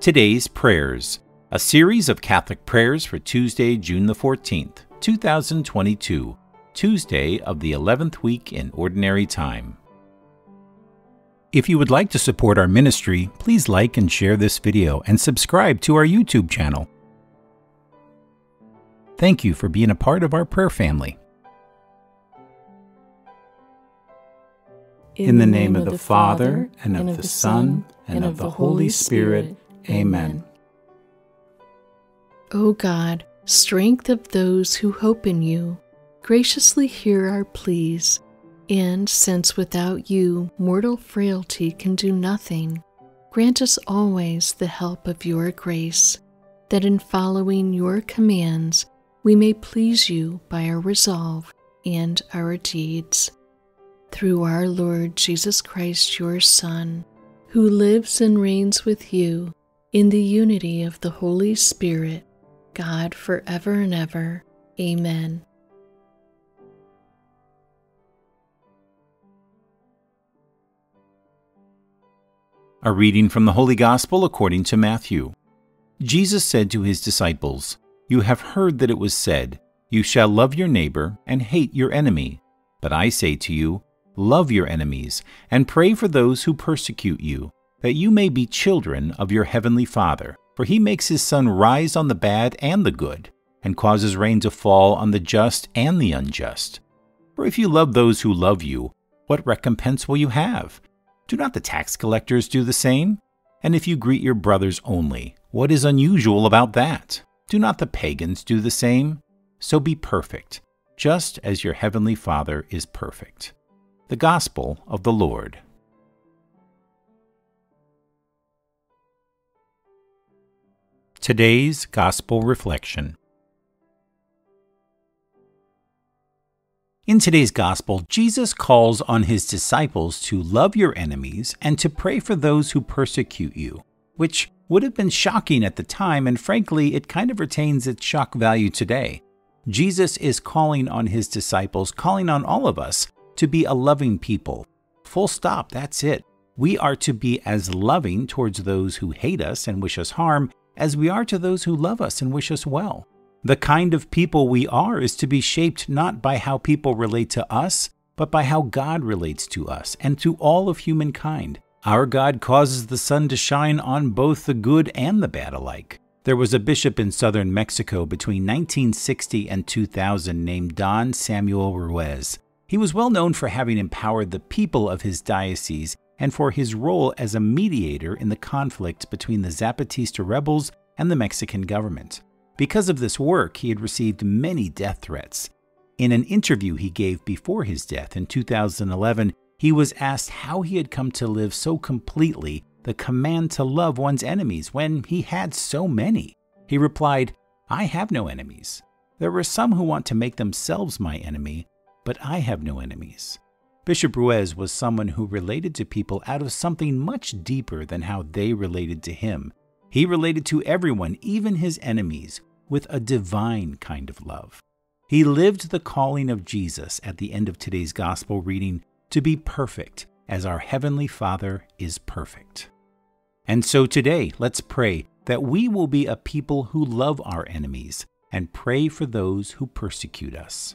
Today's Prayers, a series of Catholic prayers for Tuesday, June the 14th, 2022, Tuesday of the 11th week in Ordinary Time. If you would like to support our ministry, please like and share this video and subscribe to our YouTube channel. Thank you for being a part of our prayer family. In the name of the Father, and of the Son, and of the Holy Spirit. Amen. O God, strength of those who hope in you, graciously hear our pleas, and since without you mortal frailty can do nothing, grant us always the help of your grace, that in following your commands we may please you by our resolve and our deeds. Through our Lord Jesus Christ, your Son, who lives and reigns with you, in the unity of the Holy Spirit, God forever and ever. Amen. A reading from the Holy Gospel according to Matthew. Jesus said to his disciples, "You have heard that it was said, 'You shall love your neighbor and hate your enemy.' But I say to you, love your enemies and pray for those who persecute you, that you may be children of your heavenly Father. For he makes his sun rise on the bad and the good, and causes rain to fall on the just and the unjust. For if you love those who love you, what recompense will you have? Do not the tax collectors do the same? And if you greet your brothers only, what is unusual about that? Do not the pagans do the same? So be perfect, just as your heavenly Father is perfect." The Gospel of the Lord. Today's Gospel Reflection. In today's Gospel, Jesus calls on his disciples to love your enemies and to pray for those who persecute you, which would have been shocking at the time, and frankly, it kind of retains its shock value today. Jesus is calling on his disciples, calling on all of us, to be a loving people. Full stop, that's it. We are to be as loving towards those who hate us and wish us harm as we are to those who love us and wish us well. The kind of people we are is to be shaped not by how people relate to us, but by how God relates to us and to all of humankind. Our God causes the sun to shine on both the good and the bad alike. There was a bishop in southern Mexico between 1960 and 2000 named Don Samuel Ruiz. He was well known for having empowered the people of his diocese and for his role as a mediator in the conflict between the Zapatista rebels and the Mexican government. Because of this work, he had received many death threats. In an interview he gave before his death in 2011, he was asked how he had come to live so completely the command to love one's enemies when he had so many. He replied, "I have no enemies. There are some who want to make themselves my enemy, but I have no enemies." Bishop Ruiz was someone who related to people out of something much deeper than how they related to him. He related to everyone, even his enemies, with a divine kind of love. He lived the calling of Jesus at the end of today's Gospel reading to be perfect as our Heavenly Father is perfect. And so today, let's pray that we will be a people who love our enemies and pray for those who persecute us.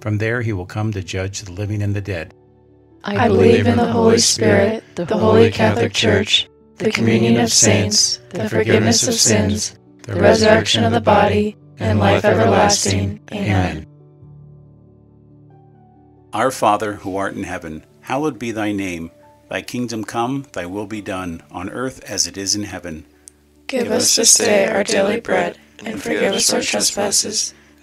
From there he will come to judge the living and the dead. I believe in the Holy Spirit, the Holy Catholic Church, the communion of saints, the forgiveness of sins, the resurrection of the body, and life everlasting. Amen. Our Father, who art in heaven, hallowed be thy name. Thy kingdom come, thy will be done, on earth as it is in heaven. Give us this day our daily bread, and forgive us our trespasses,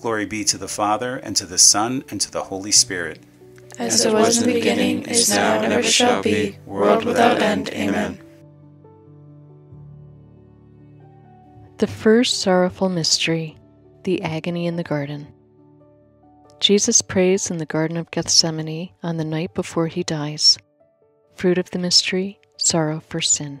Glory be to the Father, and to the Son, and to the Holy Spirit. As it was in the beginning, is now, and ever shall be, world without end. Amen. The first sorrowful mystery, the agony in the garden. Jesus prays in the Garden of Gethsemane on the night before he dies. Fruit of the mystery, sorrow for sin.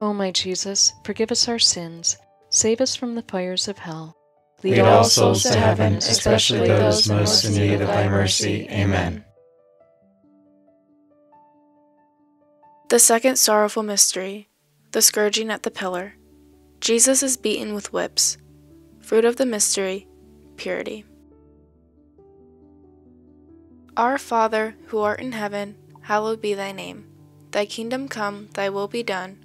O my Jesus, forgive us our sins, save us from the fires of hell. Lead all souls to heaven, especially those most in need of thy mercy. Amen. The second sorrowful mystery, the scourging at the pillar. Jesus is beaten with whips. Fruit of the mystery, purity. Our Father, who art in heaven, hallowed be thy name. Thy kingdom come, thy will be done,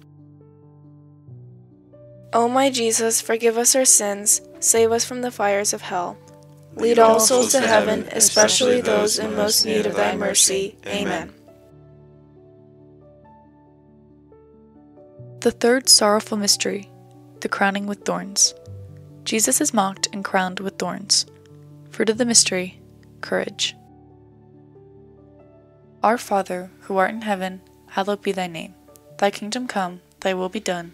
O my Jesus, forgive us our sins, save us from the fires of hell. Lead all souls to heaven, especially those in most need of thy mercy. Amen. The third sorrowful mystery, the crowning with thorns. Jesus is mocked and crowned with thorns. Fruit of the mystery, courage. Our Father, who art in heaven, hallowed be thy name. Thy kingdom come, thy will be done,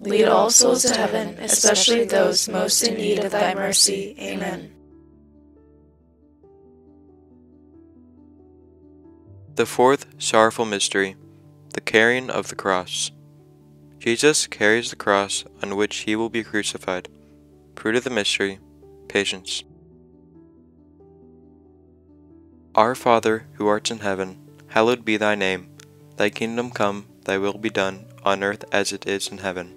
Lead all souls to heaven, especially those most in need of thy mercy. Amen. The fourth sorrowful mystery, the carrying of the cross. Jesus carries the cross on which he will be crucified. Fruit of the mystery, patience. Our Father, who art in heaven, hallowed be thy name. Thy kingdom come, thy will be done, on earth as it is in heaven.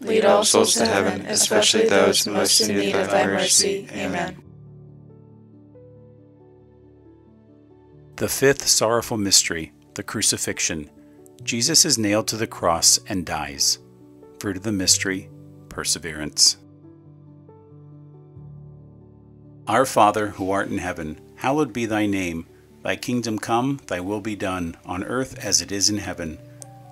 Lead all souls to heaven, especially those most in need of thy mercy. Amen. The fifth sorrowful mystery, the crucifixion. Jesus is nailed to the cross and dies. Fruit of the mystery, perseverance. Our Father, who art in heaven, hallowed be thy name. Thy kingdom come, thy will be done, on earth as it is in heaven.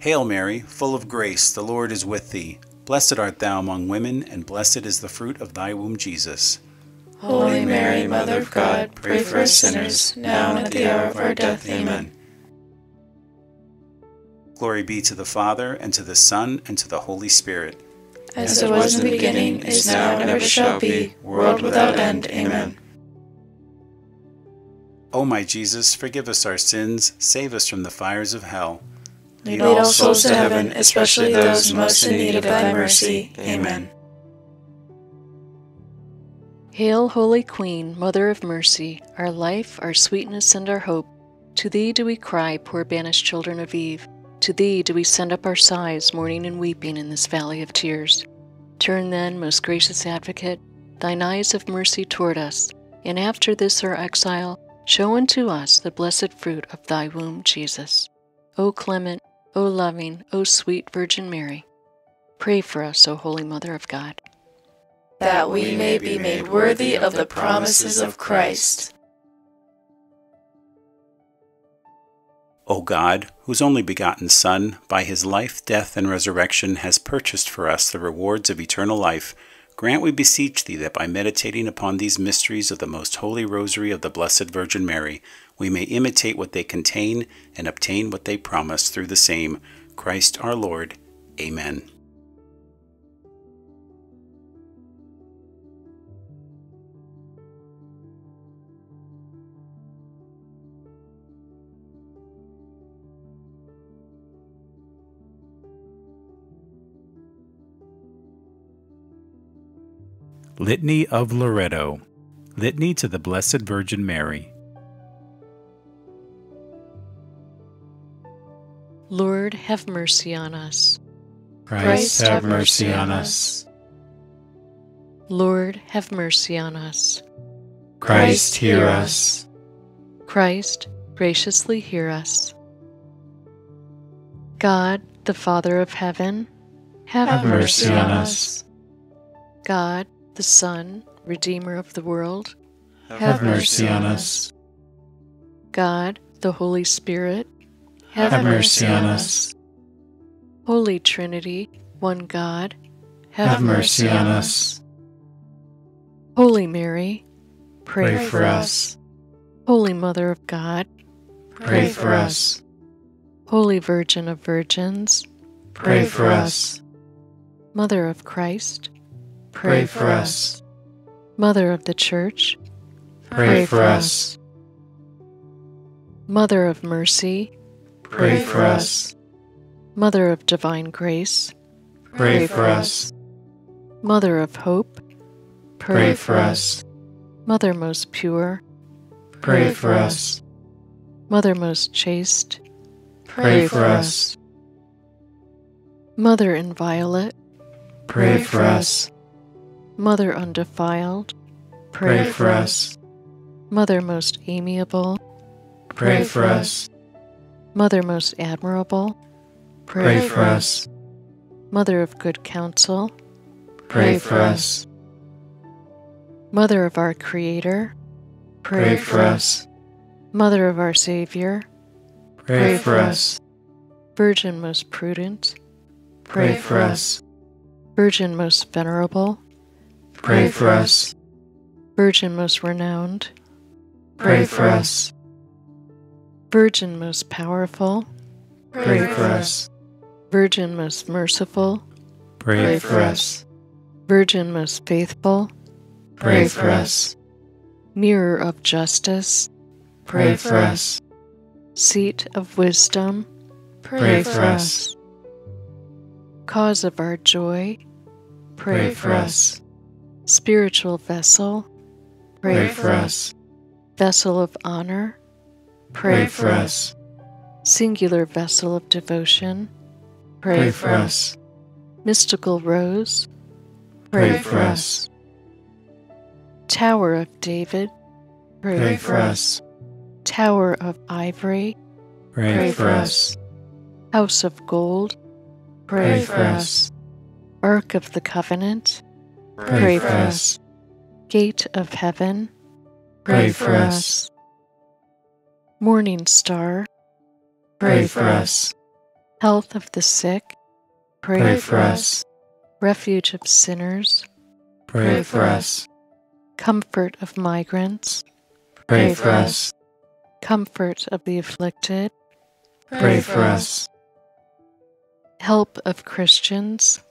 Hail Mary, full of grace, the Lord is with thee. Blessed art thou among women, and blessed is the fruit of thy womb, Jesus. Holy Mary, Mother of God, pray for us sinners, now and at the hour of our death. Amen. Glory be to the Father, and to the Son, and to the Holy Spirit. As it was in the beginning, is now, and ever shall be, world without end. Amen. O my Jesus, forgive us our sins, save us from the fires of hell. Lead all souls to heaven, especially those most in need of thy mercy. Amen. Hail, Holy Queen, Mother of Mercy, our life, our sweetness, and our hope. To thee do we cry, poor banished children of Eve. To thee do we send up our sighs, mourning and weeping in this valley of tears. Turn then, most gracious Advocate, thine eyes of mercy toward us, and after this our exile, show unto us the blessed fruit of thy womb, Jesus. O clement, O loving, O sweet Virgin Mary, pray for us, O Holy Mother of God. That we may be made worthy of the promises of Christ. O God, whose only begotten Son, by his life, death, and resurrection, has purchased for us the rewards of eternal life, grant, we beseech thee, that by meditating upon these mysteries of the Most Holy Rosary of the Blessed Virgin Mary, we may imitate what they contain and obtain what they promise through the same Christ our Lord. Amen. Litany of Loretto. Litany to the Blessed Virgin Mary. Lord, have mercy on us. Christ, have mercy on us. Lord, have mercy on us. Christ, hear us. Christ, graciously hear us. God, the Father of heaven, have mercy on us. God, the Son, Redeemer of the world, have mercy on us. God, the Holy Spirit, have mercy on us. Holy Trinity, one God, have mercy on us. Holy Mary, pray for us. Holy Mother of God, pray for us. Holy Virgin of Virgins, pray for us. Mother of Christ, pray for us. Mother of the Church, pray for us. Mother of Mercy, Pray for us. Mother of Divine Grace, pray for us. Mother of Hope, pray for us. Mother Most Pure, pray for us. Mother Most Chaste, pray for us. Mother Inviolate, pray for us. Mother Undefiled, pray for us. Mother Most Amiable, pray for us. Mother Most Admirable, pray for us. Mother of Good Counsel, pray for us. Mother of our Creator, pray for us. Mother of our Savior, pray for us. Virgin Most Prudent, pray for us. Virgin Most Venerable, pray for us. Virgin Most Renowned, pray for us. Virgin Most Powerful, pray for us. Virgin Most Merciful, pray for us. Virgin Most Faithful, pray for us. Mirror of Justice, pray for us. Seat of Wisdom, pray for us. Cause of our joy, pray for us. Spiritual Vessel, pray for us. Vessel of Honor, pray for us. Singular Vessel of Devotion, pray for us. Mystical Rose, pray for us. Tower of David, pray for us. Tower of Ivory, pray for us. House of Gold, pray for us. Ark of the Covenant, pray for us. Gate of Heaven, pray for us. Morning Star, pray for us. Health of the Sick, pray for us. Refuge of Sinners, pray for us. Comfort of Migrants, pray for us. Comfort of the Afflicted, pray for us. Help of Christians,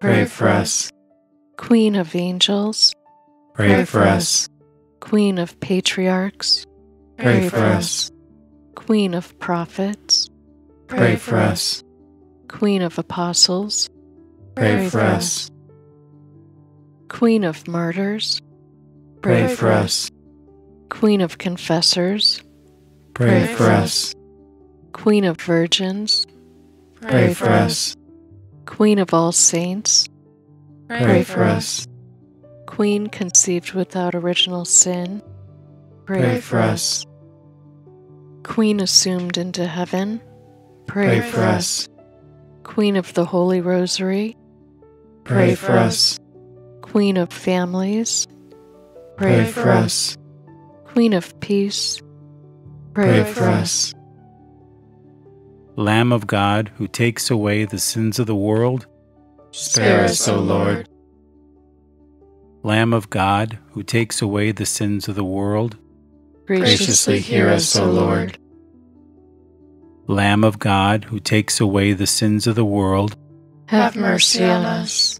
pray for us. Queen of Angels, pray for us. Queen of Patriarchs, pray for us. Queen of Prophets, pray for us. Queen of Apostles, pray for us. Queen of Martyrs, pray for us. Queen of Confessors, pray for us. Queen of Virgins, pray for us. Queen of All Saints, pray for us. Queen conceived without original sin, pray for us. Queen assumed into heaven, pray for us. Queen of the Holy Rosary, pray for us. Queen of Families, pray for us. Queen of Peace, pray for us. Lamb of God, who takes away the sins of the world, spare us, O Lord. Lamb of God, who takes away the sins of the world, graciously hear us, O Lord. Lamb of God, who takes away the sins of the world, have mercy on us.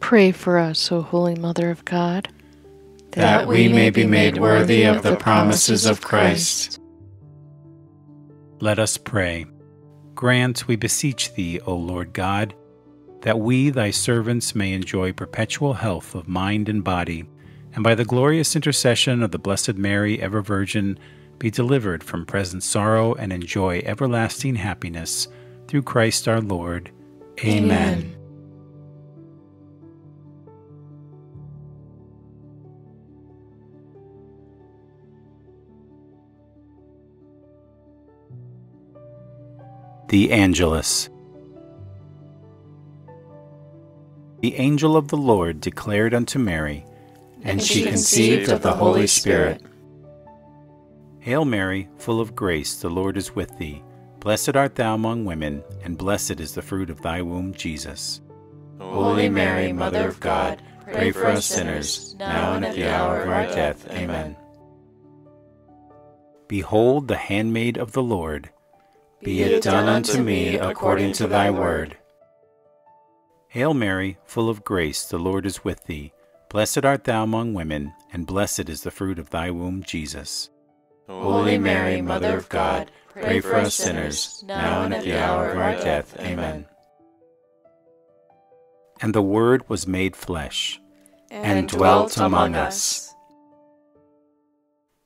Pray for us, O Holy Mother of God, that we may be made worthy of the promises of Christ. Let us pray. Grant, we beseech thee, O Lord God, that we, thy servants, may enjoy perpetual health of mind and body, and by the glorious intercession of the Blessed Mary, ever Virgin, be delivered from present sorrow and enjoy everlasting happiness. Through Christ our Lord. Amen. The Angelus. The angel of the Lord declared unto Mary, and she conceived of the Holy Spirit. Hail Mary, full of grace, the Lord is with thee. Blessed art thou among women, and blessed is the fruit of thy womb, Jesus. Holy Mary, Mother of God, pray for us sinners, now and at the hour of our death. Amen. Behold the handmaid of the Lord. Be it done unto me according to thy word. Hail Mary, full of grace, the Lord is with thee. Blessed art thou among women, and blessed is the fruit of thy womb, Jesus. Holy Mary, Mother of God, Pray for us sinners, now and at the hour of our death. Amen. And the Word was made flesh, and dwelt among us.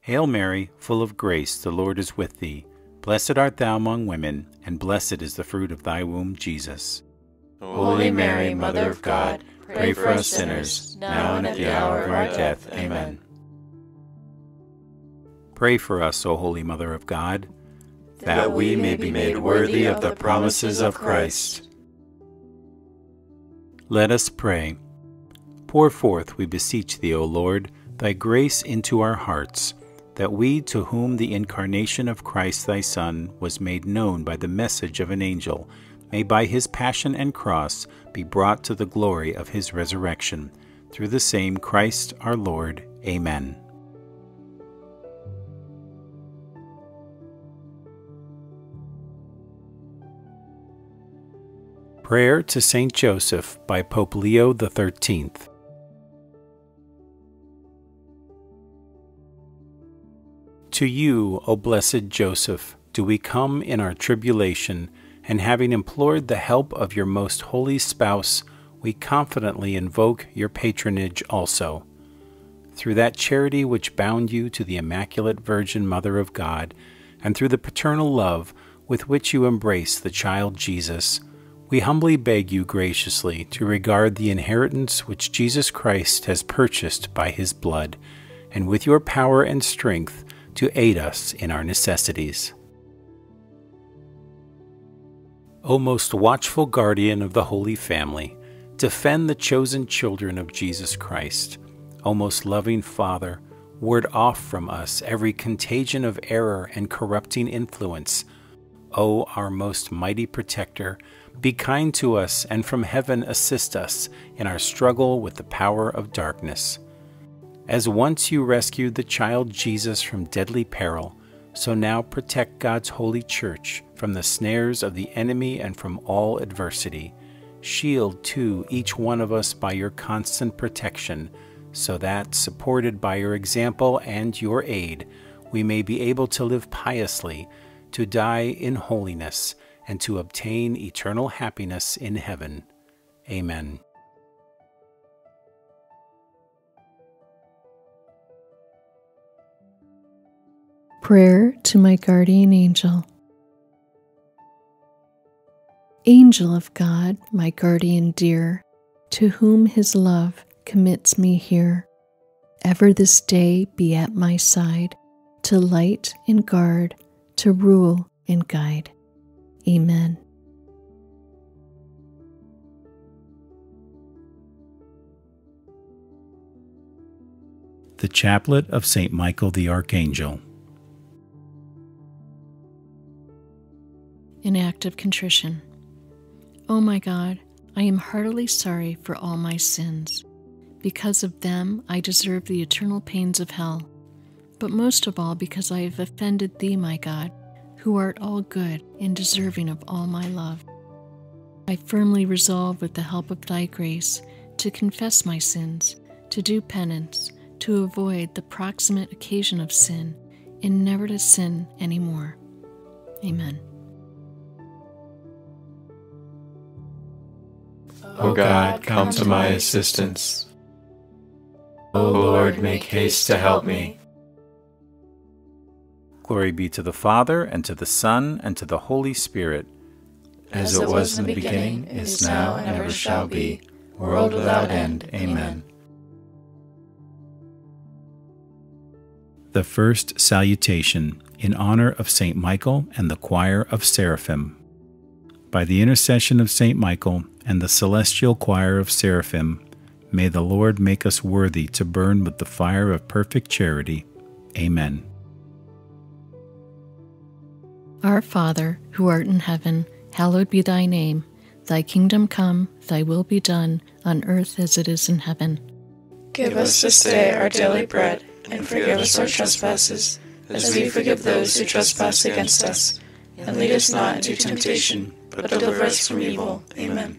Hail Mary, full of grace, the Lord is with thee. Blessed art thou among women, and blessed is the fruit of thy womb, Jesus. Holy Mary, Mother of God, pray for us sinners, now and at the hour of our death. Amen. Pray for us, O Holy Mother of God, that we may be made worthy of the promises of Christ. Let us pray. Pour forth, we beseech thee, O Lord, thy grace into our hearts, that we, to whom the incarnation of Christ thy Son was made known by the message of an angel, may by his passion and cross be brought to the glory of his resurrection. Through the same Christ our Lord. Amen. Prayer to St. Joseph by Pope Leo XIII. To you, O blessed Joseph, do we come in our tribulation, and having implored the help of your most holy spouse, we confidently invoke your patronage also. Through that charity which bound you to the Immaculate Virgin Mother of God, and through the paternal love with which you embrace the child Jesus, we humbly beg you graciously to regard the inheritance which Jesus Christ has purchased by his blood, and with your power and strength to aid us in our necessities. O most watchful guardian of the Holy Family, defend the chosen children of Jesus Christ. O most loving Father, ward off from us every contagion of error and corrupting influence. O our most mighty protector, be kind to us, and from heaven assist us in our struggle with the power of darkness. As once you rescued the child Jesus from deadly peril, so now protect God's holy church from the snares of the enemy and from all adversity. Shield, too, each one of us by your constant protection, so that, supported by your example and your aid, we may be able to live piously, to die in holiness, and to obtain eternal happiness in heaven. Amen. Prayer to my guardian angel. Angel of God, my guardian dear, to whom his love commits me here, ever this day be at my side, to light and guard, to rule and guide. Amen. The Chaplet of Saint Michael the Archangel. An act of contrition. O my God, I am heartily sorry for all my sins. Because of them, I deserve the eternal pains of hell. But most of all, because I have offended thee, my God, who art all good and deserving of all my love. I firmly resolve, with the help of thy grace, to confess my sins, to do penance, to avoid the proximate occasion of sin, and never to sin any more. Amen. O God, come to my assistance. O Lord, make haste to help me. Glory be to the Father, and to the Son, and to the Holy Spirit. As it was in the beginning, is now, and ever shall be, world without end. Amen. The First Salutation, in honor of St. Michael and the Choir of Seraphim. By the intercession of St. Michael and the celestial choir of Seraphim, may the Lord make us worthy to burn with the fire of perfect charity. Amen. Our Father, who art in heaven, hallowed be thy name. Thy kingdom come, thy will be done, on earth as it is in heaven. Give us this day our daily bread, and forgive us our trespasses, as we forgive those who trespass against us. And lead us not into temptation, but deliver us from evil. Amen.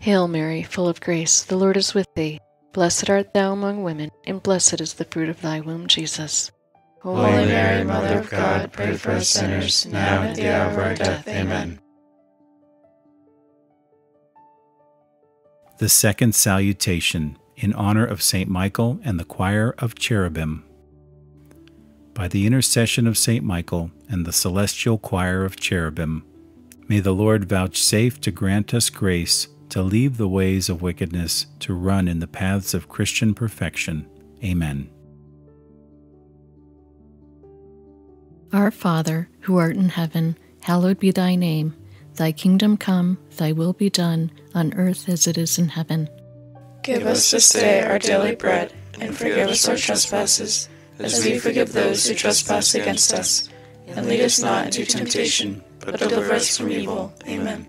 Hail Mary, full of grace, the Lord is with thee. Blessed art thou among women, and blessed is the fruit of thy womb, Jesus. Holy Mary, Mother of God, pray for us sinners, now and at the hour of our death. Amen. The Second Salutation, in honor of St. Michael and the Choir of Cherubim. By the intercession of St. Michael and the celestial choir of cherubim, may the Lord vouchsafe to grant us grace to leave the ways of wickedness, to run in the paths of Christian perfection. Amen. Our Father, who art in heaven, hallowed be thy name. Thy kingdom come, thy will be done, on earth as it is in heaven. Give us this day our daily bread, and forgive us our trespasses, as we forgive those who trespass against us. And lead us not into temptation, but deliver us from evil. Amen.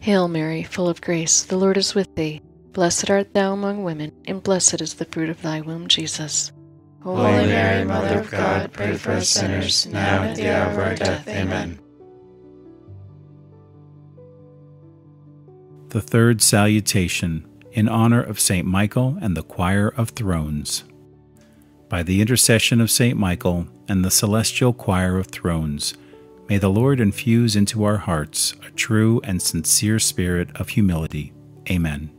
Hail Mary, full of grace, the Lord is with thee. Blessed art thou among women, and blessed is the fruit of thy womb, Jesus. Holy Mary, Mother of God, pray for us sinners, now and at the hour of our death. Amen. The Third Salutation, in honor of St. Michael and the Choir of Thrones. By the intercession of St. Michael and the celestial Choir of Thrones, may the Lord infuse into our hearts a true and sincere spirit of humility. Amen.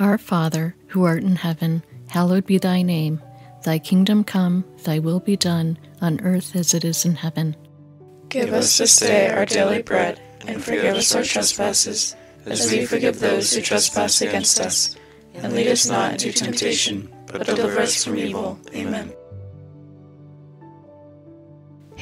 Our Father, who art in heaven, hallowed be thy name. Thy kingdom come, thy will be done, on earth as it is in heaven. Give us this day our daily bread, and forgive us our trespasses, as we forgive those who trespass against us. And lead us not into temptation, but deliver us from evil. Amen.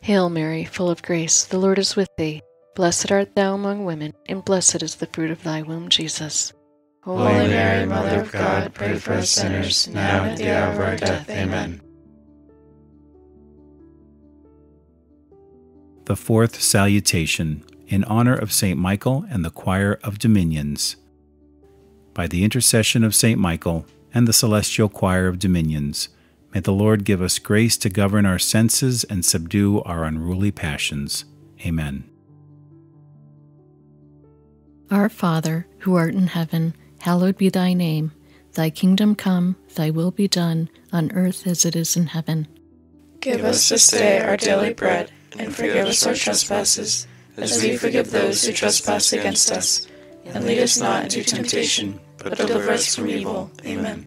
Hail Mary, full of grace, the Lord is with thee. Blessed art thou among women, and blessed is the fruit of thy womb, Jesus. Holy Mary, Mother of God, pray for us sinners, now and at the hour of our death. Amen. The Fourth Salutation, in honor of St. Michael and the Choir of Dominions. By the intercession of St. Michael and the celestial Choir of Dominions, may the Lord give us grace to govern our senses and subdue our unruly passions. Amen. Our Father, who art in heaven, hallowed be thy name. Thy kingdom come, thy will be done, on earth as it is in heaven. Give us this day our daily bread, and forgive us our trespasses, as we forgive those who trespass against us. And lead us not into temptation, but deliver us from evil. Amen.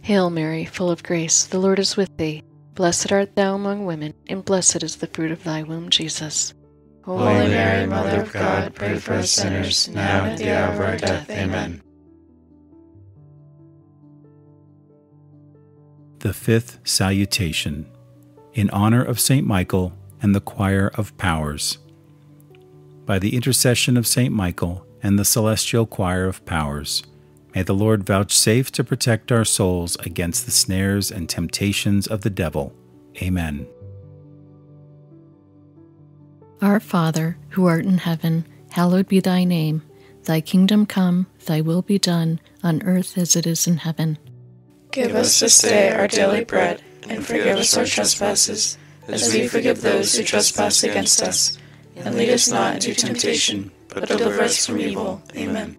Hail Mary, full of grace, the Lord is with thee. Blessed art thou among women, and blessed is the fruit of thy womb, Jesus. Holy Mary, Mother of God, pray for us sinners, now and at the hour of our death. Amen. the fifth salutation, in honor of St. Michael and the choir of powers. By the intercession of St. Michael and the celestial choir of powers, may the Lord vouchsafe to protect our souls against the snares and temptations of the devil. Amen. Our Father, who art in heaven, hallowed be thy name. Thy kingdom come, thy will be done, on earth as it is in heaven. Give us this day our daily bread, and forgive us our trespasses, as we forgive those who trespass against us. And lead us not into temptation, but deliver us from evil. Amen.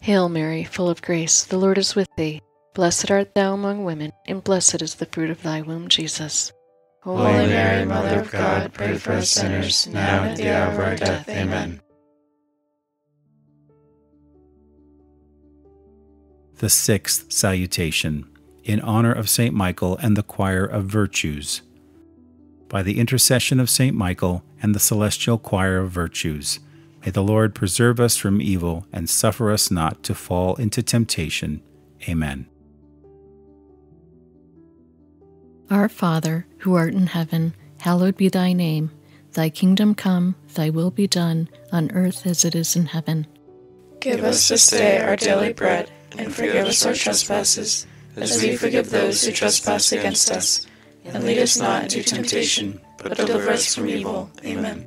Hail Mary, full of grace, the Lord is with thee. Blessed art thou among women, and blessed is the fruit of thy womb, Jesus. Holy Mary, Mother of God, pray for us sinners, now and at the hour of our death. Amen. The sixth salutation, in honor of St. Michael and the choir of virtues. By the intercession of St. Michael and the celestial choir of virtues, may the Lord preserve us from evil and suffer us not to fall into temptation. Amen. Our Father, who art in heaven, hallowed be thy name. Thy kingdom come, thy will be done, on earth as it is in heaven. Give us this day our daily bread, and forgive us our trespasses, as we forgive those who trespass against us. And lead us not into temptation, but deliver us from evil. Amen.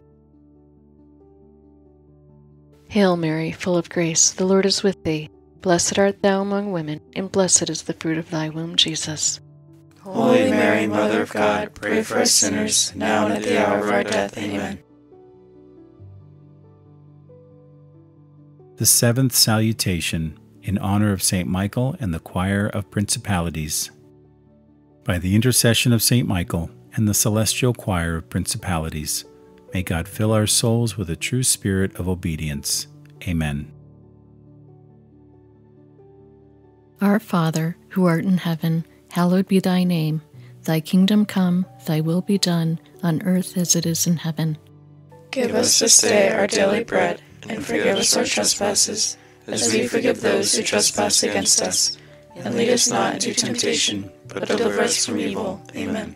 Hail Mary, full of grace, the Lord is with thee. Blessed art thou among women, and blessed is the fruit of thy womb, Jesus. Holy Mary, Mother of God, pray for us sinners, now and at the hour of our death. Amen. The seventh salutation, in honor of St. Michael and the choir of principalities. By the intercession of St. Michael and the celestial choir of principalities, may God fill our souls with a true spirit of obedience. Amen. Our Father, who art in heaven, hallowed be thy name. Thy kingdom come, thy will be done, on earth as it is in heaven. Give us this day our daily bread, and forgive us our trespasses, as we forgive those who trespass against us. And lead us not into temptation, but deliver us from evil. Amen.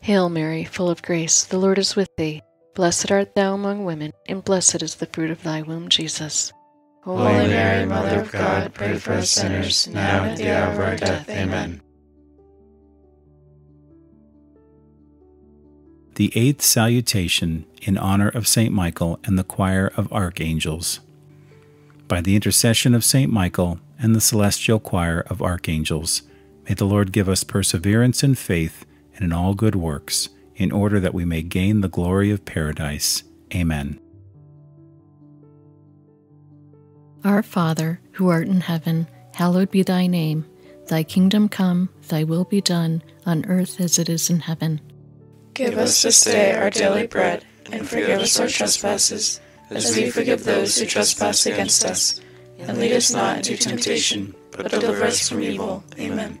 Hail Mary, full of grace, the Lord is with thee. Blessed art thou among women, and blessed is the fruit of thy womb, Jesus. Holy Mary, Mother of God, pray for us sinners, now and at the hour of our death. Amen. The eighth salutation, in honor of St. Michael and the choir of archangels. By the intercession of St. Michael and the celestial choir of archangels, may the Lord give us perseverance in faith and in all good works, in order that we may gain the glory of paradise. Amen. Our Father, who art in heaven, hallowed be thy name. Thy kingdom come, thy will be done, on earth as it is in heaven. Give us this day our daily bread, and forgive us our trespasses, as we forgive those who trespass against us. And lead us not into temptation, but deliver us from evil. Amen.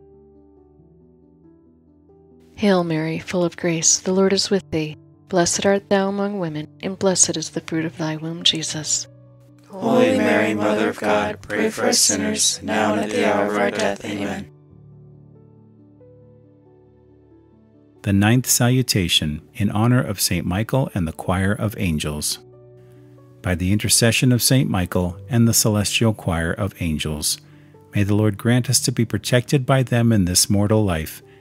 Hail Mary, full of grace, the Lord is with thee. Blessed art thou among women, and blessed is the fruit of thy womb, Jesus. Holy Mary, Mother of God, pray for us sinners, now and at the hour of our death. Amen. The Ninth Salutation, in honor of St. Michael and the Choir of Angels. By the intercession of St. Michael and the celestial choir of angels, may the Lord grant us to be protected by them in this mortal life,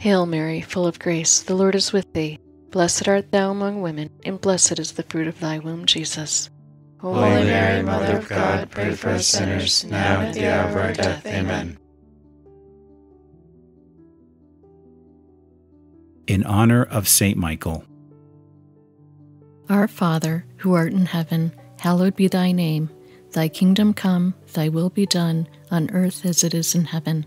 Hail Mary, full of grace, the Lord is with thee. Blessed art thou among women, and blessed is the fruit of thy womb, Jesus. Holy Mary, Mother of God, pray for us sinners, now and at the hour of our death. Amen. In honor of Saint Michael. Our Father, who art in heaven, hallowed be thy name. Thy kingdom come, thy will be done, on earth as it is in heaven.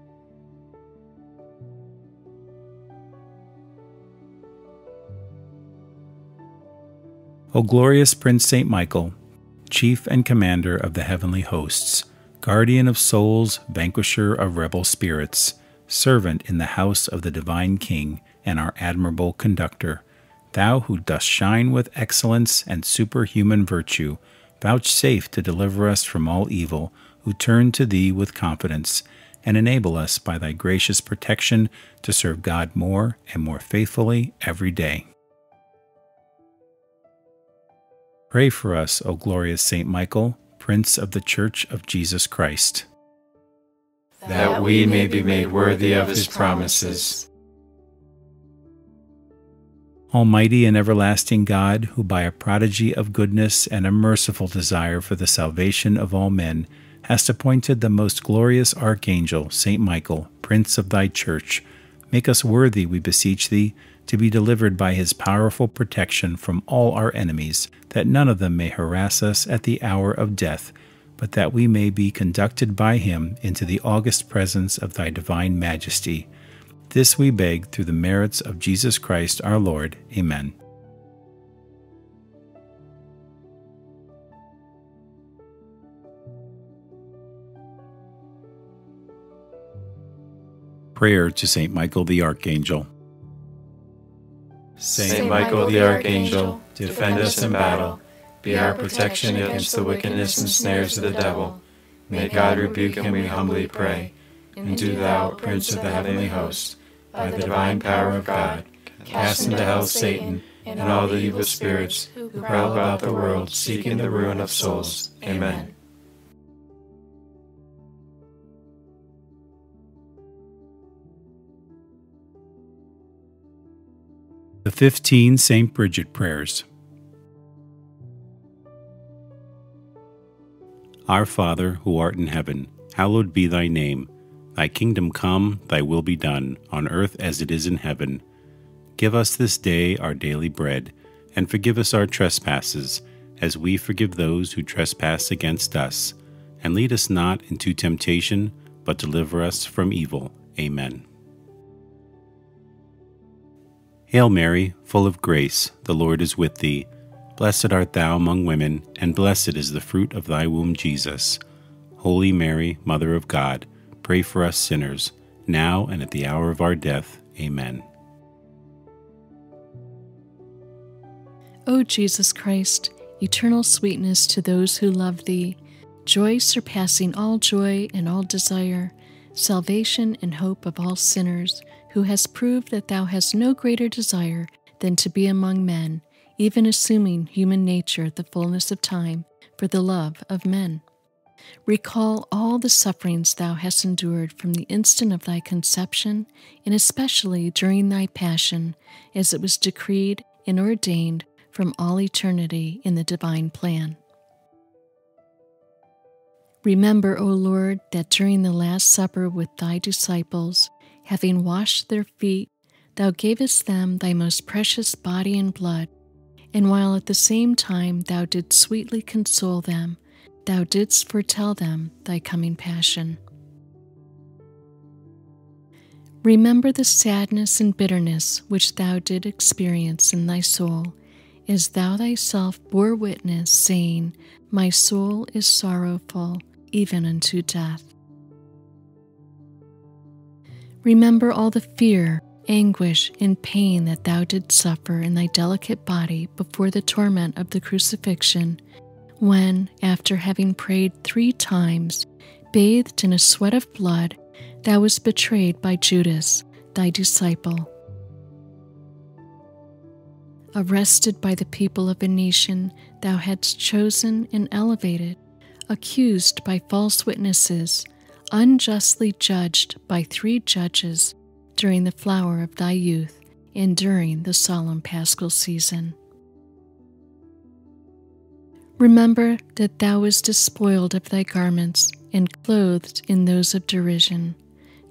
O glorious Prince Saint Michael, Chief and Commander of the heavenly hosts, Guardian of souls, vanquisher of rebel spirits, servant in the house of the divine King, and our admirable conductor, thou who dost shine with excellence and superhuman virtue, vouchsafe to deliver us from all evil, who turn to thee with confidence, and enable us by thy gracious protection to serve God more and more faithfully every day. Pray for us, O glorious Saint Michael, Prince of the Church of Jesus Christ, that we may be made worthy of his promises. Almighty and everlasting God, who by a prodigy of goodness and a merciful desire for the salvation of all men, hast appointed the most glorious Archangel, Saint Michael, Prince of thy Church, Make us worthy, we beseech thee, to be delivered by his powerful protection from all our enemies, that none of them may harass us at the hour of death, but that we may be conducted by him into the august presence of thy divine majesty. This we beg through the merits of Jesus Christ our Lord. Amen. Prayer to Saint Michael the Archangel. Saint Michael the Archangel, defend us in battle. Be our protection against the wickedness and snares of the devil. May God rebuke him, we humbly pray. And do thou, Prince of the heavenly host, by the divine power of God, cast into hell Satan and all the evil spirits who prowl about the world seeking the ruin of souls. Amen. The 15 Saint Bridget Prayers. Our Father, who art in heaven, hallowed be thy name. Thy kingdom come, thy will be done, on earth as it is in heaven. Give us this day our daily bread, and forgive us our trespasses, as we forgive those who trespass against us. And lead us not into temptation, but deliver us from evil. Amen. Hail Mary, full of grace, the Lord is with thee. Blessed art thou among women, and blessed is the fruit of thy womb, Jesus. Holy Mary, Mother of God, pray for us sinners, now and at the hour of our death. Amen. O Jesus Christ, eternal sweetness to those who love thee, joy surpassing all joy and all desire, salvation and hope of all sinners, who has proved that thou hast no greater desire than to be among men, even assuming human nature at the fullness of time, for the love of men. Recall all the sufferings thou hast endured from the instant of thy conception, and especially during thy passion, as it was decreed and ordained from all eternity in the divine plan. Remember, O Lord, that during the Last Supper with thy disciples, having washed their feet, thou gavest them thy most precious body and blood, and while at the same time thou didst sweetly console them, thou didst foretell them thy coming passion. Remember the sadness and bitterness which thou didst experience in thy soul, as thou thyself bore witness, saying, My soul is sorrowful, even unto death. Remember all the fear, anguish, and pain that thou didst suffer in thy delicate body before the torment of the crucifixion, when, after having prayed 3 times, bathed in a sweat of blood, thou was betrayed by Judas, thy disciple. Arrested by the people of Venetian, thou hadst chosen and elevated, accused by false witnesses, unjustly judged by 3 judges during the flower of thy youth and during the solemn Paschal season. Remember that thou wast despoiled of thy garments and clothed in those of derision,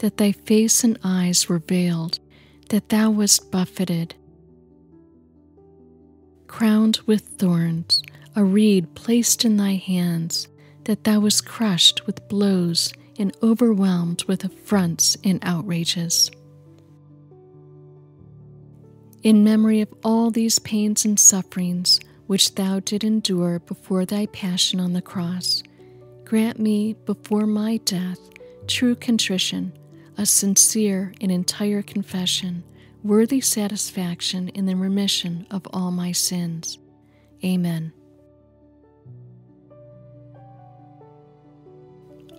that thy face and eyes were veiled, that thou wast buffeted, crowned with thorns, a reed placed in thy hands, that thou wast crushed with blows and overwhelmed with affronts and outrages. In memory of all these pains and sufferings which thou did endure before thy passion on the cross, grant me before my death true contrition, a sincere and entire confession, worthy satisfaction in the remission of all my sins. Amen.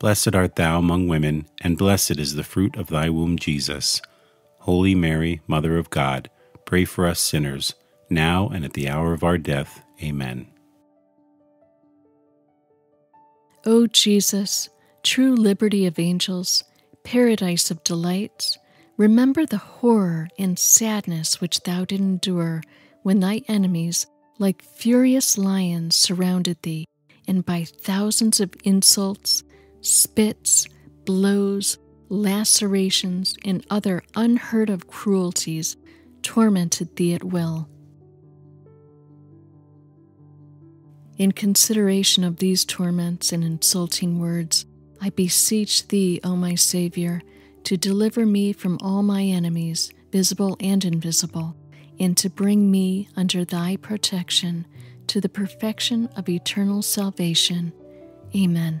Blessed art thou among women, and blessed is the fruit of thy womb, Jesus. Holy Mary, Mother of God, pray for us sinners, now and at the hour of our death. Amen. O Jesus, true liberty of angels, paradise of delights, remember the horror and sadness which thou did endure when thy enemies, like furious lions, surrounded thee, and by thousands of insults, spits, blows, lacerations, and other unheard-of cruelties tormented thee at will. In consideration of these torments and insulting words, I beseech thee, O my Savior, to deliver me from all my enemies, visible and invisible, and to bring me under thy protection to the perfection of eternal salvation. Amen.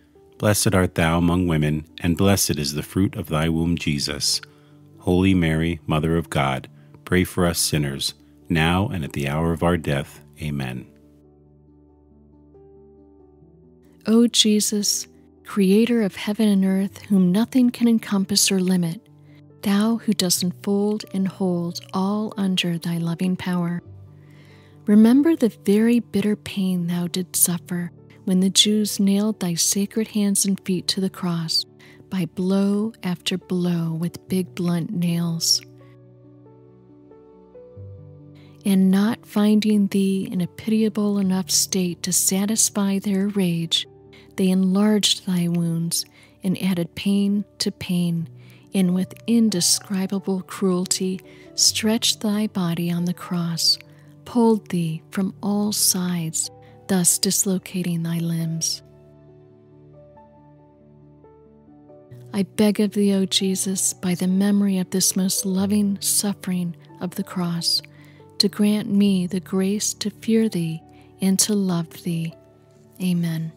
Blessed art thou among women, and blessed is the fruit of thy womb, Jesus. Holy Mary, Mother of God, pray for us sinners, now and at the hour of our death. Amen. O Jesus, Creator of heaven and earth, whom nothing can encompass or limit, thou who dost enfold and hold all under thy loving power, remember the very bitter pain thou didst suffer when the Jews nailed thy sacred hands and feet to the cross by blow after blow with big blunt nails. And not finding thee in a pitiable enough state to satisfy their rage, they enlarged thy wounds and added pain to pain, and with indescribable cruelty stretched thy body on the cross, pulled thee from all sides, thus dislocating thy limbs. I beg of thee, O Jesus, by the memory of this most loving suffering of the cross, to grant me the grace to fear thee and to love thee. Amen.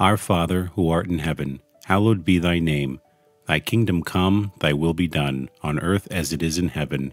Our Father, who art in heaven, hallowed be thy name. Thy kingdom come, thy will be done, on earth as it is in heaven.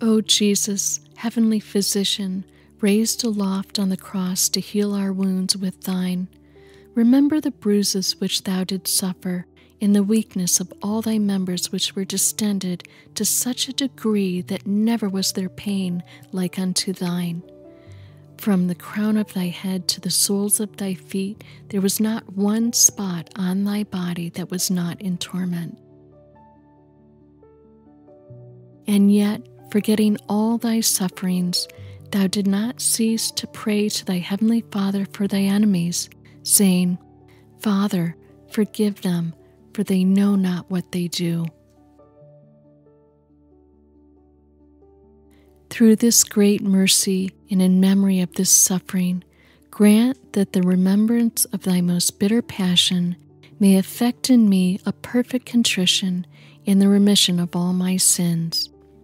O Jesus, heavenly physician, raised aloft on the cross to heal our wounds with thine, remember the bruises which thou didst suffer, and the weakness of all thy members which were distended to such a degree that never was their pain like unto thine. From the crown of thy head to the soles of thy feet, there was not one spot on thy body that was not in torment. And yet, forgetting all thy sufferings, thou did not cease to pray to thy heavenly Father for thy enemies, saying, Father, forgive them, for they know not what they do. Through this great mercy, and in memory of this suffering, grant that the remembrance of thy most bitter passion may effect in me a perfect contrition and the remission of all my sins.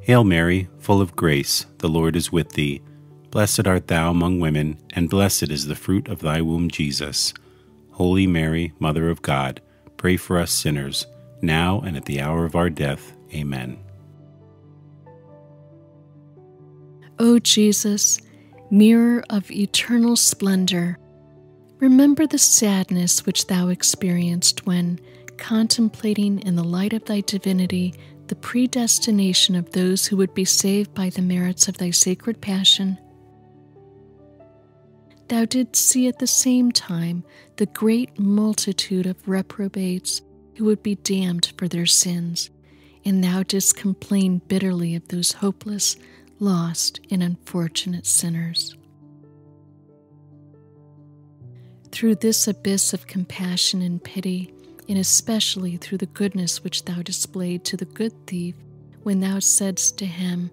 Hail Mary, full of grace, the Lord is with thee. Blessed art thou among women, and blessed is the fruit of thy womb, Jesus. Holy Mary, Mother of God, pray for us sinners, now and at the hour of our death. Amen. O Jesus, mirror of eternal splendor, remember the sadness which thou experienced when, contemplating in the light of thy divinity the predestination of those who would be saved by the merits of thy sacred passion, thou didst see at the same time the great multitude of reprobates who would be damned for their sins, and thou didst complain bitterly of those hopeless, lost, and unfortunate sinners. Through this abyss of compassion and pity, and especially through the goodness which thou displayed to the good thief when thou saidst to him,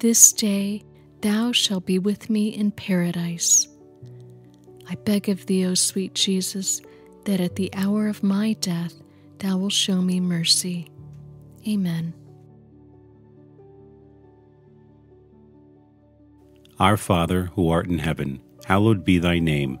"This day thou shalt be with me in paradise," I beg of thee, O sweet Jesus, that at the hour of my death thou wilt show me mercy. Amen. Our Father, who art in heaven, hallowed be thy name.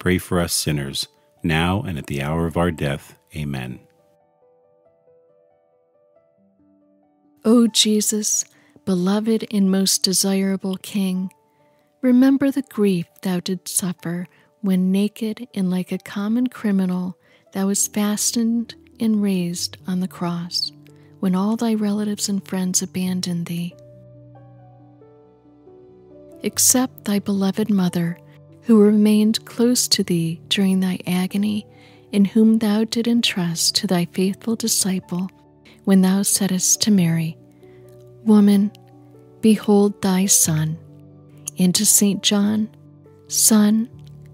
pray for us sinners, now and at the hour of our death. Amen. O Jesus, beloved and most desirable King, remember the grief thou didst suffer when naked and like a common criminal thou was fastened and raised on the cross, when all thy relatives and friends abandoned thee. Accept thy beloved mother, who remained close to thee during thy agony, and whom thou did entrust to thy faithful disciple when thou saidst to Mary, "Woman, behold thy son," and to St. John, "Son,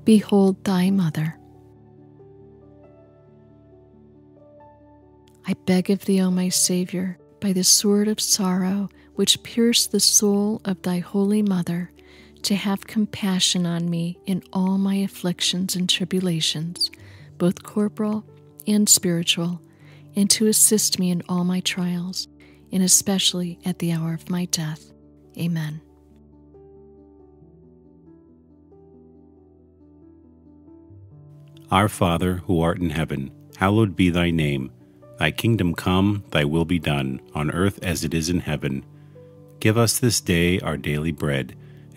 behold thy mother." I beg of thee, O my Savior, by the sword of sorrow which pierced the soul of thy holy mother, to have compassion on me in all my afflictions and tribulations, both corporal and spiritual, and to assist me in all my trials, and especially at the hour of my death. Amen. Our Father, who art in heaven, hallowed be thy name. Thy kingdom come, thy will be done, on earth as it is in heaven. Give us this day our daily bread,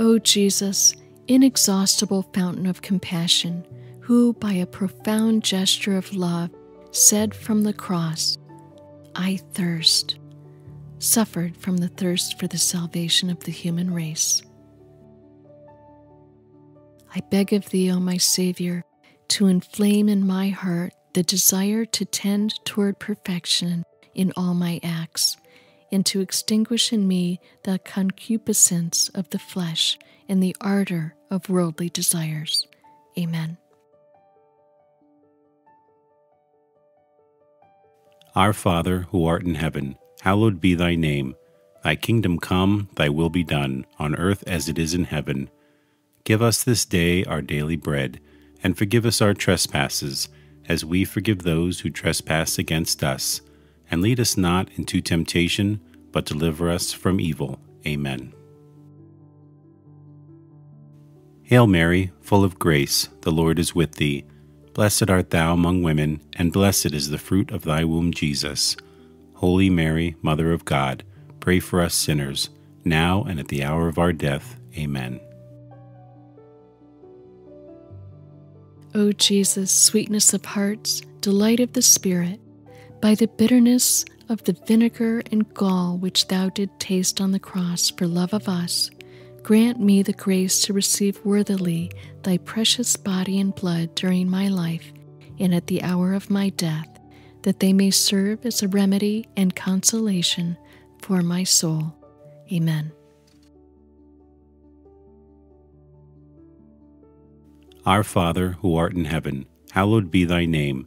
O Jesus, inexhaustible fountain of compassion, who by a profound gesture of love said from the cross, "I thirst," suffered from the thirst for the salvation of the human race. I beg of thee, O my Savior, to inflame in my heart the desire to tend toward perfection in all my acts, and to extinguish in me the concupiscence of the flesh and the ardor of worldly desires. Amen. Our Father, who art in heaven, hallowed be thy name. Thy kingdom come, thy will be done, on earth as it is in heaven. Give us this day our daily bread, and forgive us our trespasses, as we forgive those who trespass against us. And lead us not into temptation, but deliver us from evil. Amen. Hail Mary, full of grace, the Lord is with thee. Blessed art thou among women, and blessed is the fruit of thy womb, Jesus. Holy Mary, Mother of God, pray for us sinners, now and at the hour of our death. Amen. O Jesus, sweetness of hearts, delight of the Spirit, by the bitterness of the vinegar and gall which thou didst taste on the cross for love of us, grant me the grace to receive worthily thy precious body and blood during my life and at the hour of my death, that they may serve as a remedy and consolation for my soul. Amen. Our Father, who art in heaven, hallowed be thy name.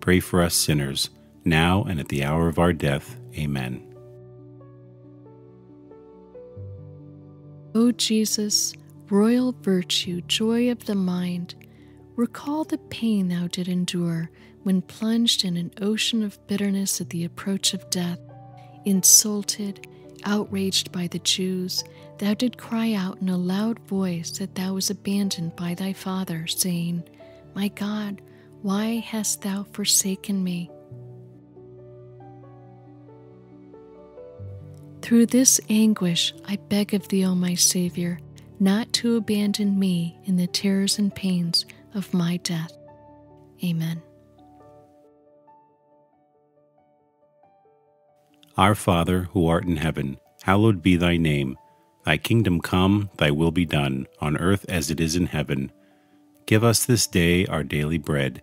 pray for us sinners, now and at the hour of our death. Amen. O Jesus, royal virtue, joy of the mind, recall the pain thou did endure when plunged in an ocean of bitterness at the approach of death. Insulted, outraged by the Jews, thou didst cry out in a loud voice that thou was abandoned by thy Father, saying, My God, why hast thou forsaken me? Through this anguish, I beg of thee, O my Savior, not to abandon me in the terrors and pains of my death. Amen. Our Father, who art in heaven, hallowed be thy name. Thy kingdom come, thy will be done, on earth as it is in heaven. Give us this day our daily bread,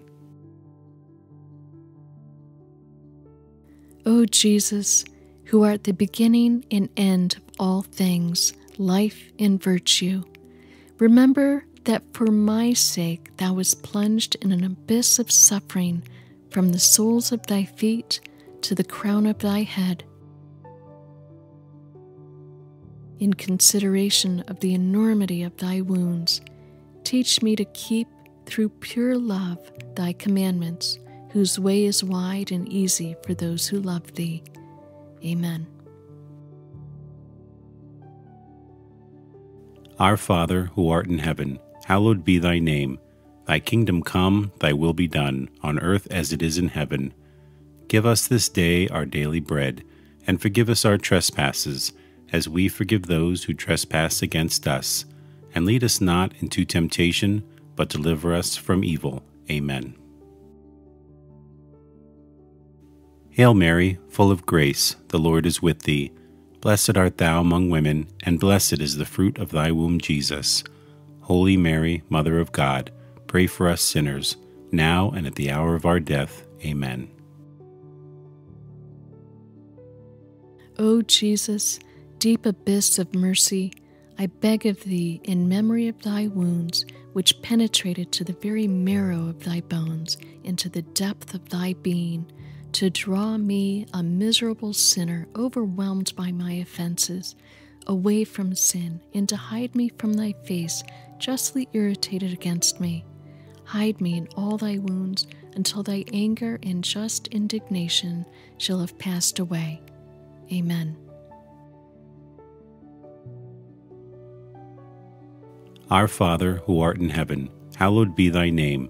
O Jesus, who art the beginning and end of all things, life and virtue, remember that for my sake thou wast plunged in an abyss of suffering from the soles of thy feet to the crown of thy head. In consideration of the enormity of thy wounds, teach me to keep through pure love thy commandments, whose way is wide and easy for those who love thee. Amen. Our Father, who art in heaven, hallowed be thy name. Thy kingdom come, thy will be done, on earth as it is in heaven. Give us this day our daily bread, and forgive us our trespasses, as we forgive those who trespass against us. And lead us not into temptation, but deliver us from evil. Amen. Hail Mary, full of grace, the Lord is with thee. Blessed art thou among women, and blessed is the fruit of thy womb, Jesus. Holy Mary, Mother of God, pray for us sinners, now and at the hour of our death. Amen. O Jesus, deep abyss of mercy, I beg of thee, in memory of thy wounds, which penetrated to the very marrow of thy bones, and to the depth of thy being, to draw me, a miserable sinner, overwhelmed by my offenses, away from sin, and to hide me from thy face, justly irritated against me. Hide me in all thy wounds, until thy anger and just indignation shall have passed away. Amen. Our Father, who art in heaven, hallowed be thy name.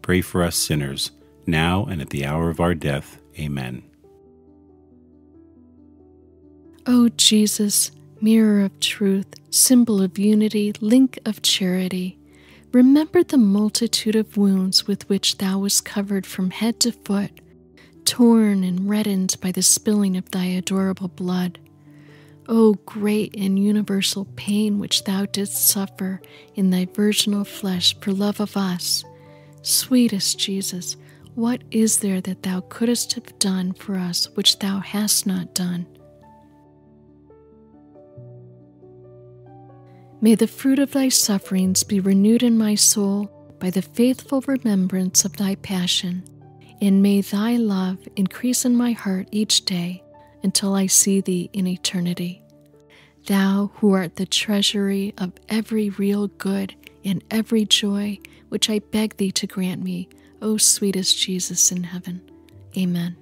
pray for us sinners, now and at the hour of our death. Amen. O Jesus, mirror of truth, symbol of unity, link of charity, remember the multitude of wounds with which thou wast covered from head to foot, torn and reddened by the spilling of thy adorable blood. O great and universal pain which thou didst suffer in thy virginal flesh for love of us, sweetest Jesus, what is there that thou couldst have done for us which thou hast not done? May the fruit of thy sufferings be renewed in my soul by the faithful remembrance of thy passion, and may thy love increase in my heart each day until I see thee in eternity. Thou who art the treasury of every real good and every joy, which I beg thee to grant me, O sweetest Jesus in heaven. Amen.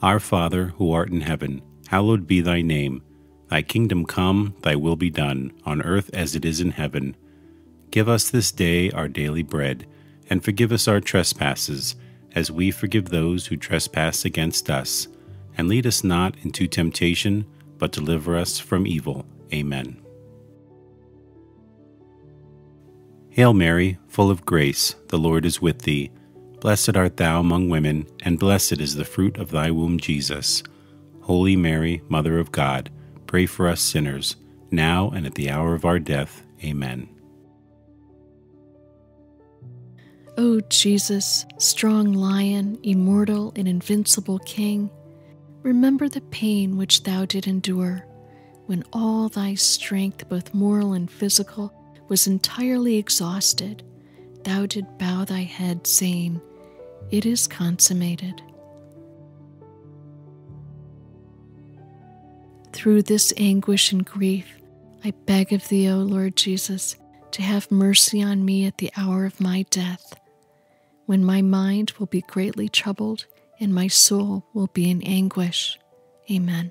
Our Father, who art in heaven, hallowed be thy name. Thy kingdom come, thy will be done, on earth as it is in heaven. Give us this day our daily bread, and forgive us our trespasses, as we forgive those who trespass against us. And lead us not into temptation, but deliver us from evil. Amen. Hail Mary, full of grace, the Lord is with thee. Blessed art thou among women, and blessed is the fruit of thy womb, Jesus. Holy Mary, Mother of God, pray for us sinners, now and at the hour of our death. Amen. O Jesus, strong lion, immortal and invincible King, remember the pain which thou did endure, when all thy strength, both moral and physical, was entirely exhausted. Thou did bow thy head, saying, "It is consummated." Through this anguish and grief, I beg of thee, O Lord Jesus, to have mercy on me at the hour of my death, when my mind will be greatly troubled and my soul will be in anguish. Amen.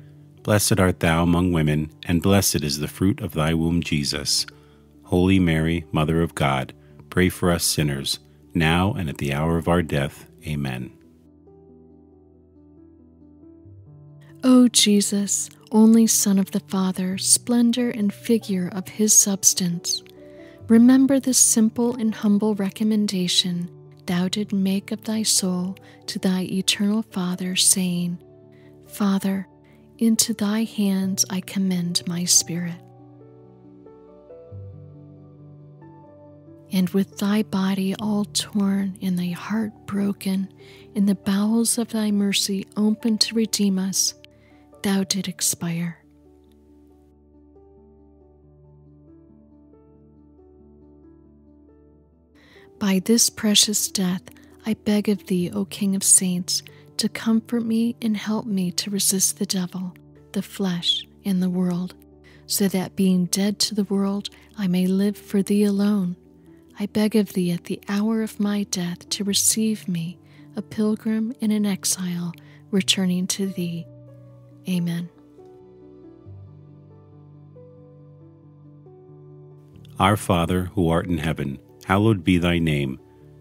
Blessed art thou among women, and blessed is the fruit of thy womb, Jesus. Holy Mary, Mother of God, pray for us sinners, now and at the hour of our death. Amen. O Jesus, only Son of the Father, splendor and figure of his substance, remember the simple and humble recommendation thou did make of thy soul to thy eternal Father, saying, "Father, into thy hands I commend my spirit." And with thy body all torn and thy heart broken, and the bowels of thy mercy open to redeem us, thou did expire. By this precious death, I beg of thee, O King of Saints, to comfort me and help me to resist the devil, the flesh, and the world, so that being dead to the world, I may live for thee alone. I beg of thee at the hour of my death to receive me, a pilgrim and an exile, returning to thee. Amen. Our Father, who art in heaven, hallowed be thy name.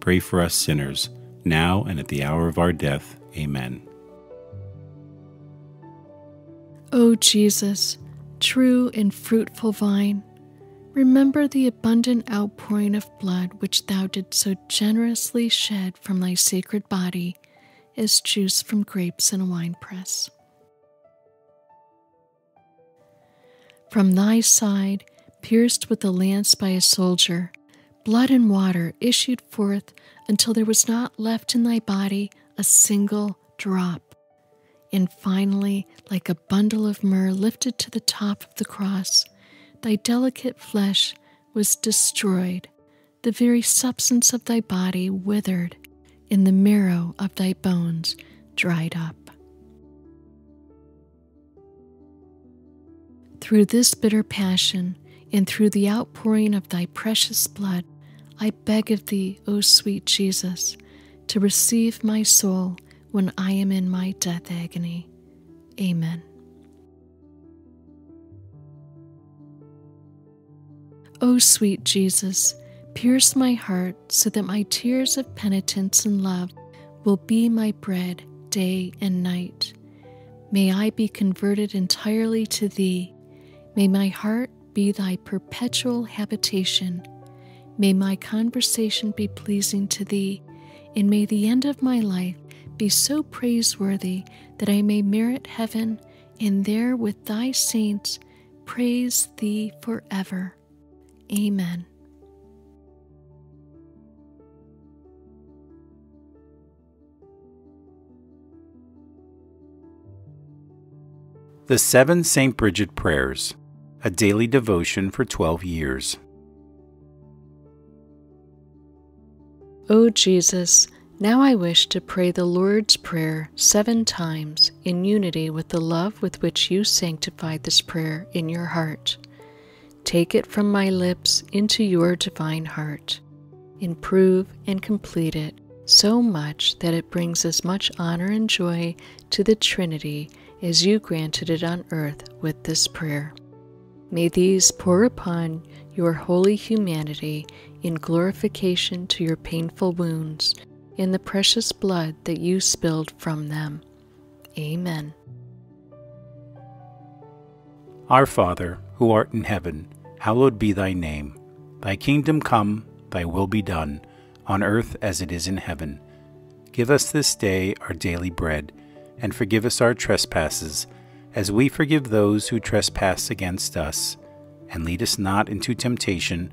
pray for us sinners, now and at the hour of our death. Amen. O Jesus, true and fruitful vine, remember the abundant outpouring of blood which thou didst so generously shed from thy sacred body, is juice from grapes in a winepress. From thy side, pierced with a lance by a soldier, blood and water issued forth until there was not left in thy body a single drop. And finally, like a bundle of myrrh lifted to the top of the cross, thy delicate flesh was destroyed, the very substance of thy body withered, and the marrow of thy bones dried up. Through this bitter passion, and through the outpouring of thy precious blood, I beg of thee, O sweet Jesus, to receive my soul when I am in my death agony. Amen. O sweet Jesus, pierce my heart so that my tears of penitence and love will be my bread day and night. May I be converted entirely to thee. May my heart be thy perpetual habitation. May my conversation be pleasing to thee, and may the end of my life be so praiseworthy that I may merit heaven, and there with thy saints praise thee forever. Amen. The 7 Saint Bridget Prayers, a daily devotion for 12 years. O Jesus, now I wish to pray the Lord's Prayer 7 times in unity with the love with which you sanctified this prayer in your heart. Take it from my lips into your divine heart. Improve and complete it so much that it brings as much honor and joy to the Trinity as you granted it on earth with this prayer. May these pour upon your holy humanity in glorification to your painful wounds and the precious blood that you spilled from them. Amen. Our Father, who art in heaven, hallowed be thy name. Thy kingdom come, thy will be done, on earth as it is in heaven. Give us this day our daily bread, and forgive us our trespasses, as we forgive those who trespass against us. And lead us not into temptation,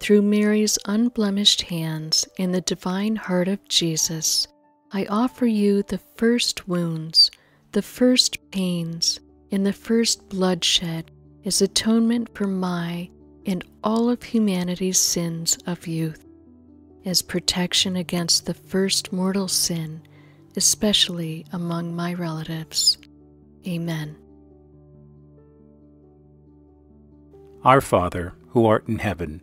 through Mary's unblemished hands and the divine heart of Jesus, I offer you the first wounds, the first pains, and the first bloodshed as atonement for my and all of humanity's sins of youth, as protection against the first mortal sin, especially among my relatives. Amen. Our Father, who art in heaven,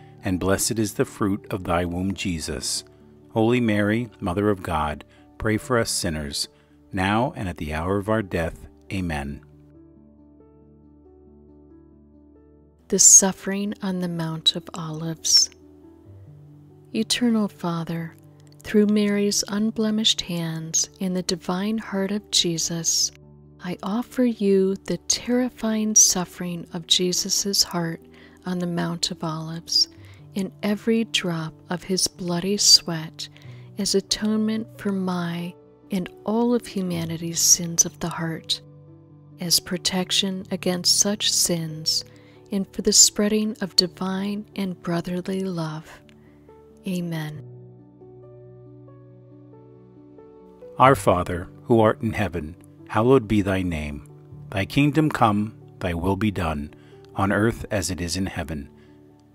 and blessed is the fruit of thy womb, Jesus. Holy Mary, Mother of God, pray for us sinners, now and at the hour of our death. Amen. The Suffering on the Mount of Olives. Eternal Father, through Mary's unblemished hands and the divine heart of Jesus, I offer you the terrifying suffering of Jesus' heart on the Mount of Olives, in every drop of his bloody sweat, as atonement for my and all of humanity's sins of the heart, as protection against such sins, and for the spreading of divine and brotherly love. Amen. Our Father, who art in heaven, hallowed be thy name. Thy kingdom come, thy will be done, on earth as it is in heaven.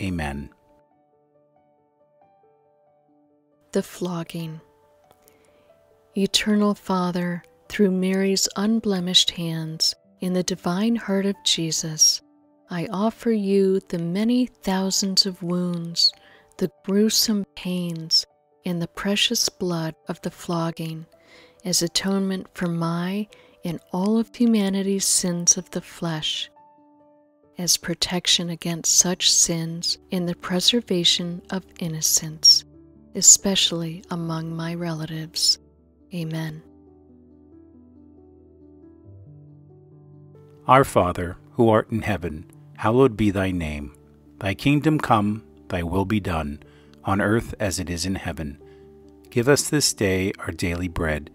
Amen. The Flogging. Eternal Father, through Mary's unblemished hands, in the divine heart of Jesus, I offer you the many thousands of wounds, the gruesome pains, and the precious blood of the flogging, as atonement for my and all of humanity's sins of the flesh, as protection against such sins and the preservation of innocence, especially among my relatives. Amen. Our Father, who art in heaven, hallowed be thy name. Thy kingdom come, thy will be done, on earth as it is in heaven. Give us this day our daily bread,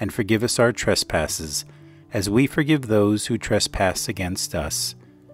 and forgive us our trespasses, as we forgive those who trespass against us.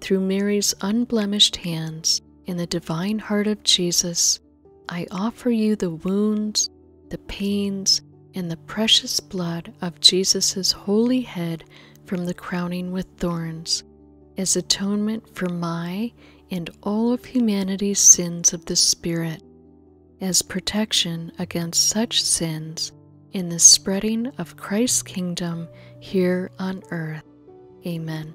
through Mary's unblemished hands, in the divine heart of Jesus, I offer you the wounds, the pains, and the precious blood of Jesus' holy head from the crowning with thorns, as atonement for my and all of humanity's sins of the Spirit, as protection against such sins in the spreading of Christ's kingdom here on earth. Amen.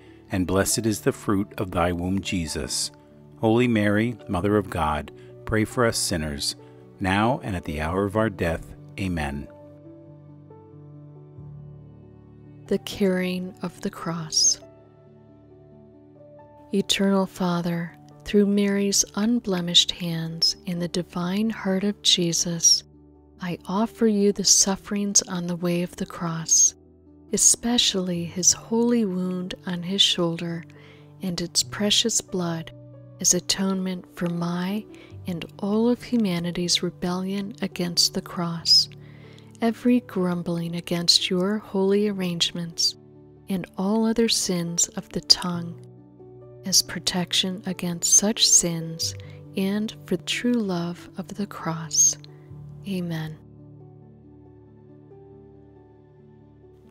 and blessed is the fruit of thy womb, Jesus. Holy Mary, Mother of God, pray for us sinners, now and at the hour of our death. Amen. The Carrying of the Cross. Eternal Father, through Mary's unblemished hands, in the divine heart of Jesus, I offer you the sufferings on the way of the cross, especially his holy wound on his shoulder and its precious blood, as atonement for my and all of humanity's rebellion against the cross, every grumbling against your holy arrangements, and all other sins of the tongue, as protection against such sins and for true love of the cross. Amen.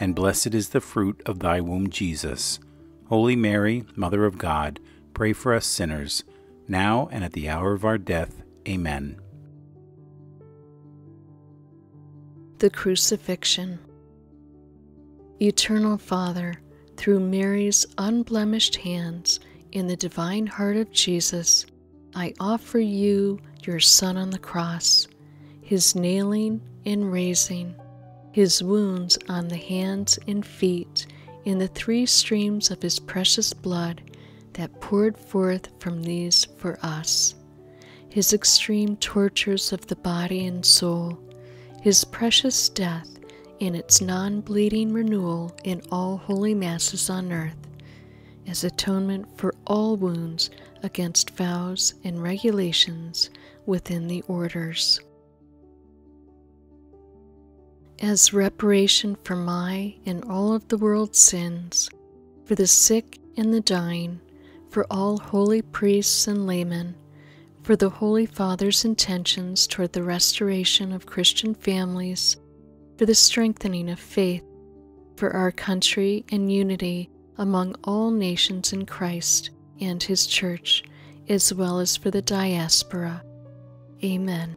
and blessed is the fruit of thy womb, Jesus. Holy Mary, Mother of God, pray for us sinners, now and at the hour of our death. Amen. The Crucifixion. Eternal Father, through Mary's unblemished hands, in the divine heart of Jesus, I offer you your Son on the cross, his nailing and raising, his wounds on the hands and feet, and the three streams of his precious blood that poured forth from these for us, his extreme tortures of the body and soul, his precious death and its non-bleeding renewal in all holy masses on earth, as atonement for all wounds against vows and regulations within the orders, as reparation for my and all of the world's sins, for the sick and the dying, for all holy priests and laymen, for the Holy Father's intentions toward the restoration of Christian families, for the strengthening of faith, for our country and unity among all nations in Christ and His Church, as well as for the diaspora. Amen.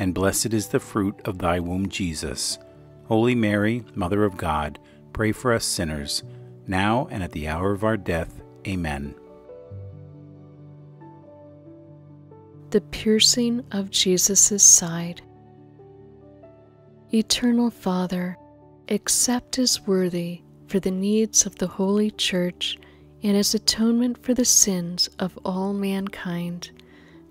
and blessed is the fruit of thy womb, Jesus. Holy Mary, Mother of God, pray for us sinners, now and at the hour of our death. Amen. The piercing of Jesus' side. Eternal Father, accept as worthy for the needs of the Holy Church and as atonement for the sins of all mankind,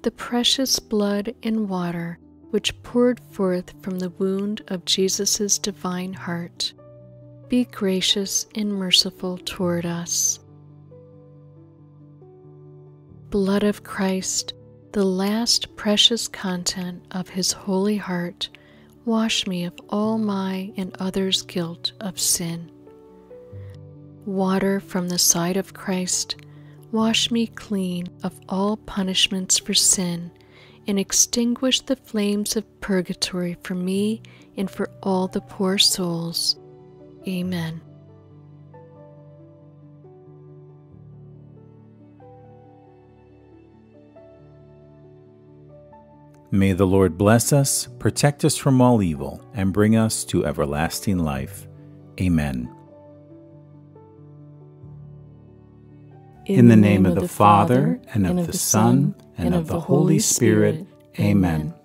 the precious blood and water which poured forth from the wound of Jesus' divine heart. Be gracious and merciful toward us. Blood of Christ, the last precious content of his holy heart, wash me of all my and others' guilt of sin. Water from the side of Christ, wash me clean of all punishments for sin, and extinguish the flames of purgatory for me and for all the poor souls. Amen. May the Lord bless us, protect us from all evil, and bring us to everlasting life. Amen. In the name of the Father, and of the Son, and of the Holy Spirit. Amen.